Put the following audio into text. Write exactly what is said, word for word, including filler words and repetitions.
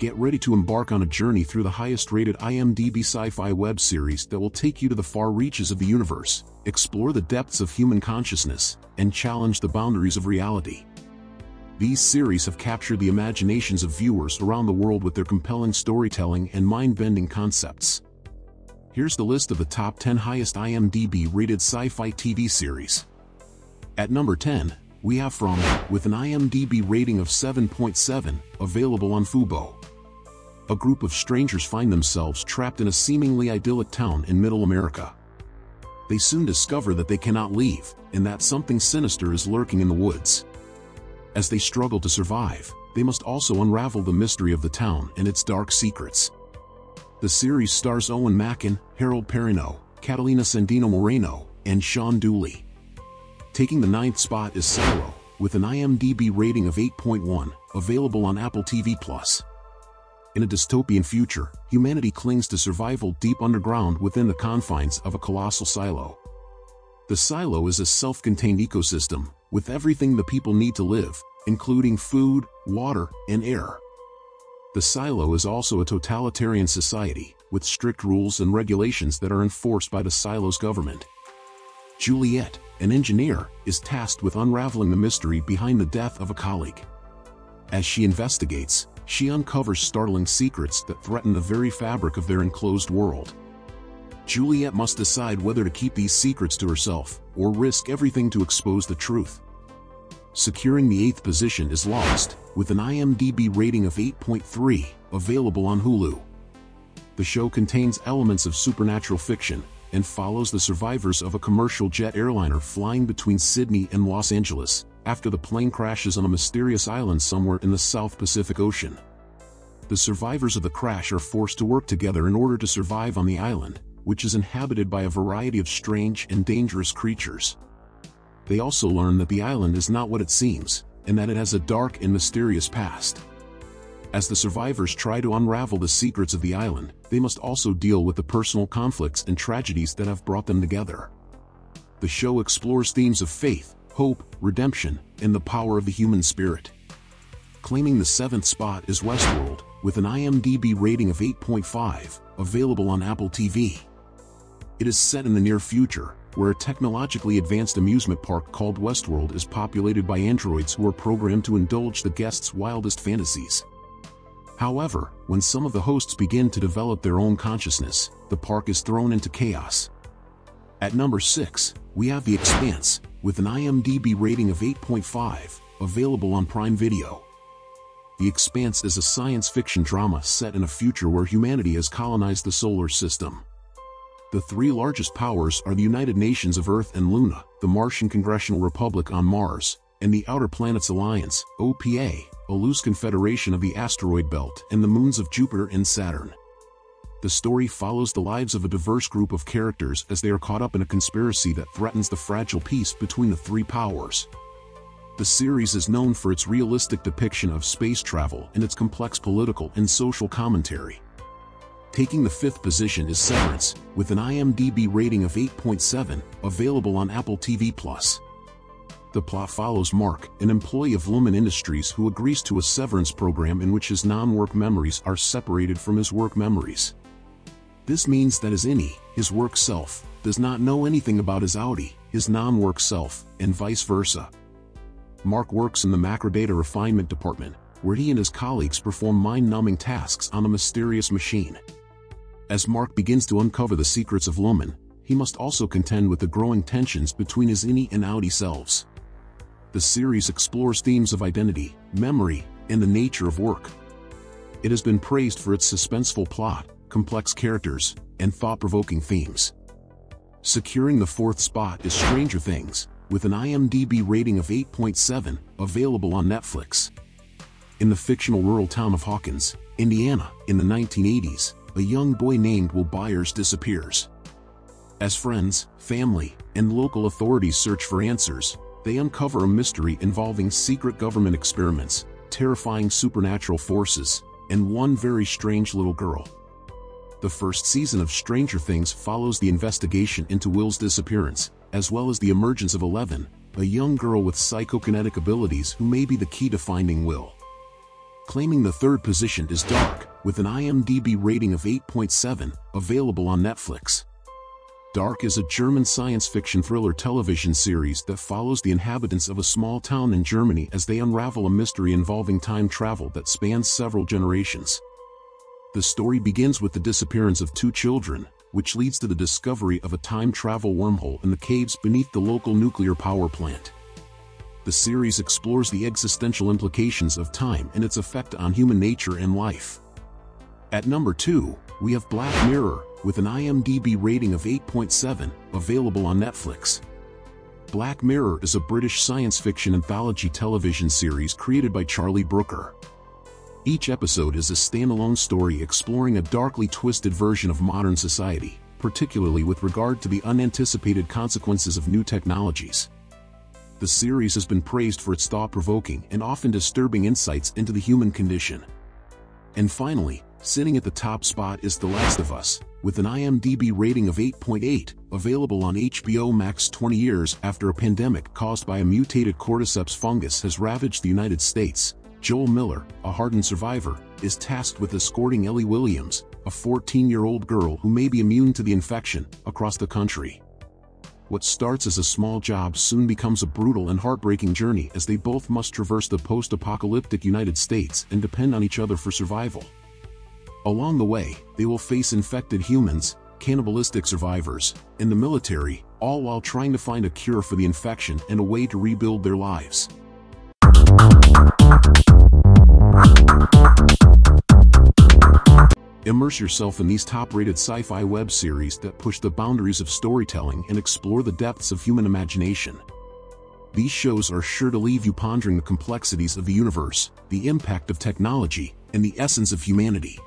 Get ready to embark on a journey through the highest-rated IMDb sci-fi web series that will take you to the far reaches of the universe, explore the depths of human consciousness, and challenge the boundaries of reality. These series have captured the imaginations of viewers around the world with their compelling storytelling and mind-bending concepts. Here's the list of the top ten highest IMDb-rated sci-fi T V series. At number ten, we have From, with an IMDb rating of seven point seven, available on Fubo. A group of strangers find themselves trapped in a seemingly idyllic town in Middle America. They soon discover that they cannot leave, and that something sinister is lurking in the woods. As they struggle to survive, they must also unravel the mystery of the town and its dark secrets. The series stars Owen Mackin, Harold Perrineau, Catalina Sandino Moreno, and Sean Dooley. Taking the ninth spot is Silo, with an IMDb rating of eight point one, available on Apple T V plus. In a dystopian future, humanity clings to survival deep underground within the confines of a colossal silo. The silo is a self-contained ecosystem, with everything the people need to live, including food, water, and air. The silo is also a totalitarian society, with strict rules and regulations that are enforced by the silo's government. Juliet, an engineer, is tasked with unraveling the mystery behind the death of a colleague. As she investigates, she uncovers startling secrets that threaten the very fabric of their enclosed world. Juliet must decide whether to keep these secrets to herself, or risk everything to expose the truth. Securing the eighth position is Lost, with an IMDb rating of eight point three, available on Hulu. The show contains elements of supernatural fiction, and follows the survivors of a commercial jet airliner flying between Sydney and Los Angeles, after the plane crashes on a mysterious island somewhere in the South Pacific Ocean. The survivors of the crash are forced to work together in order to survive on the island, which is inhabited by a variety of strange and dangerous creatures. They also learn that the island is not what it seems, and that it has a dark and mysterious past. As the survivors try to unravel the secrets of the island, they must also deal with the personal conflicts and tragedies that have brought them together. The show explores themes of faith, hope, redemption, and the power of the human spirit. Claiming the seventh spot is Westworld, with an IMDb rating of eight point five, available on Apple T V. It is set in the near future, where a technologically advanced amusement park called Westworld is populated by androids who are programmed to indulge the guests' wildest fantasies. However, when some of the hosts begin to develop their own consciousness, the park is thrown into chaos. At number six, we have The Expanse, with an IMDb rating of eight point five, available on Prime Video. The Expanse is a science fiction drama set in a future where humanity has colonized the solar system. The three largest powers are the United Nations of Earth and Luna, the Martian Congressional Republic on Mars, and the Outer Planets Alliance, O P A, a loose confederation of the asteroid belt and the moons of Jupiter and Saturn. The story follows the lives of a diverse group of characters as they are caught up in a conspiracy that threatens the fragile peace between the three powers. The series is known for its realistic depiction of space travel and its complex political and social commentary. Taking the fifth position is Severance, with an IMDb rating of eight point seven, available on Apple T V plus. The plot follows Mark, an employee of Lumon Industries who agrees to a severance program in which his non-work memories are separated from his work memories. This means that his innie, his work self, does not know anything about his outie, his non-work self, and vice versa. Mark works in the macrodata refinement department, where he and his colleagues perform mind-numbing tasks on a mysterious machine. As Mark begins to uncover the secrets of Lumon, he must also contend with the growing tensions between his innie and outie selves. The series explores themes of identity, memory, and the nature of work. It has been praised for its suspenseful plot, complex characters, and thought-provoking themes. Securing the fourth spot is Stranger Things, with an IMDb rating of eight point seven, available on Netflix. In the fictional rural town of Hawkins, Indiana, in the nineteen eighties, a young boy named Will Byers disappears. As friends, family, and local authorities search for answers, they uncover a mystery involving secret government experiments, terrifying supernatural forces, and one very strange little girl. The first season of Stranger Things follows the investigation into Will's disappearance, as well as the emergence of Eleven, a young girl with psychokinetic abilities who may be the key to finding Will. claiming the third position is Dark, with an I M D B rating of eight point seven, available on Netflix. Dark is a German science fiction thriller television series that follows the inhabitants of a small town in Germany as they unravel a mystery involving time travel that spans several generations. The story begins with the disappearance of two children, which leads to the discovery of a time travel wormhole in the caves beneath the local nuclear power plant. The series explores the existential implications of time and its effect on human nature and life. At number two, we have Black Mirror, with an I M D B rating of eight point seven, available on Netflix. Black Mirror is a British science fiction anthology television series created by Charlie Brooker. Each episode is a standalone story exploring a darkly twisted version of modern society, particularly with regard to the unanticipated consequences of new technologies. The series has been praised for its thought-provoking and often disturbing insights into the human condition. And finally, sitting at the top spot is The Last of Us, with an I M D B rating of eight point eight, available on H B O Max twenty years after a pandemic caused by a mutated cordyceps fungus has ravaged the United States. Joel Miller, a hardened survivor, is tasked with escorting Ellie Williams, a fourteen-year-old girl who may be immune to the infection, across the country. What starts as a small job soon becomes a brutal and heartbreaking journey as they both must traverse the post-apocalyptic United States and depend on each other for survival. Along the way, they will face infected humans, cannibalistic survivors, and the military, all while trying to find a cure for the infection and a way to rebuild their lives. Immerse yourself in these top-rated sci-fi web series that push the boundaries of storytelling and explore the depths of human imagination. These shows are sure to leave you pondering the complexities of the universe, the impact of technology, and the essence of humanity.